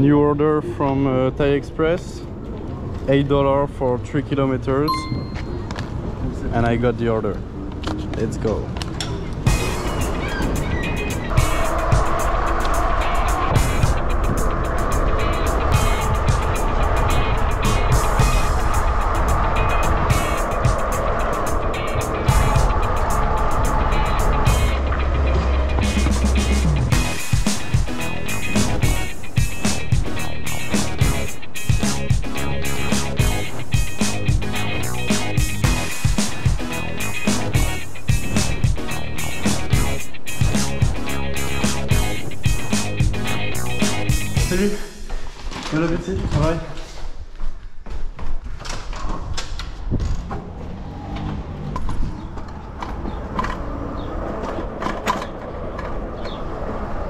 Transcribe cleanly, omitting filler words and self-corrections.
New order from Thai Express, $8 for 3 kilometers, and I got the order. Let's go. Salut, bon appétit, ça va?